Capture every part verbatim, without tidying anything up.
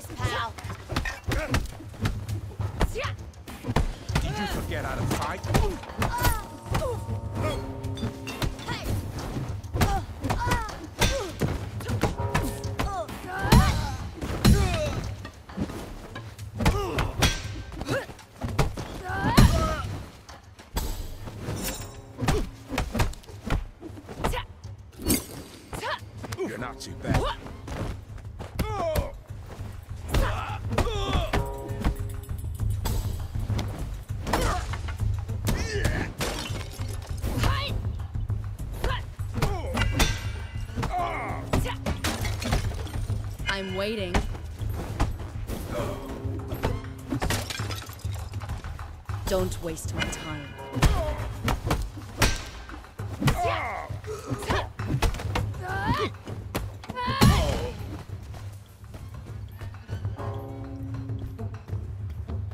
place, pal. Did you forget how to fight? You're not too bad. I'm waiting. Don't waste my time.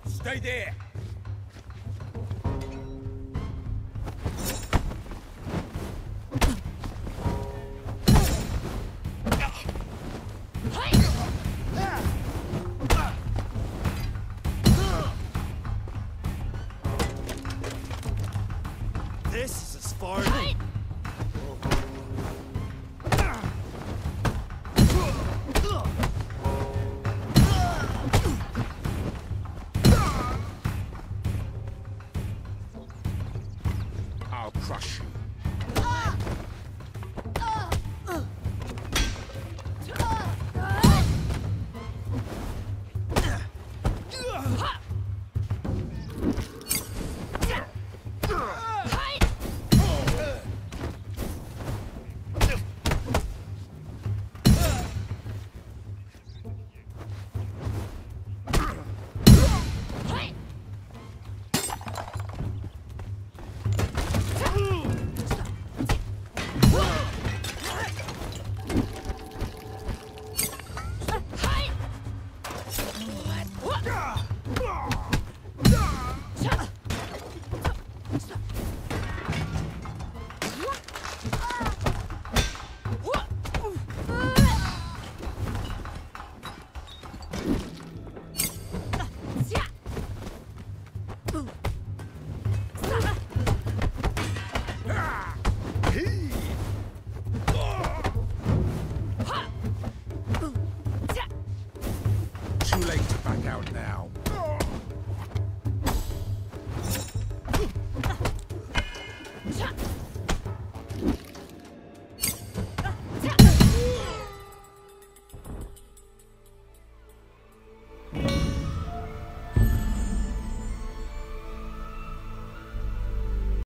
Stay there. This is as far as... Hey. I'll crush you.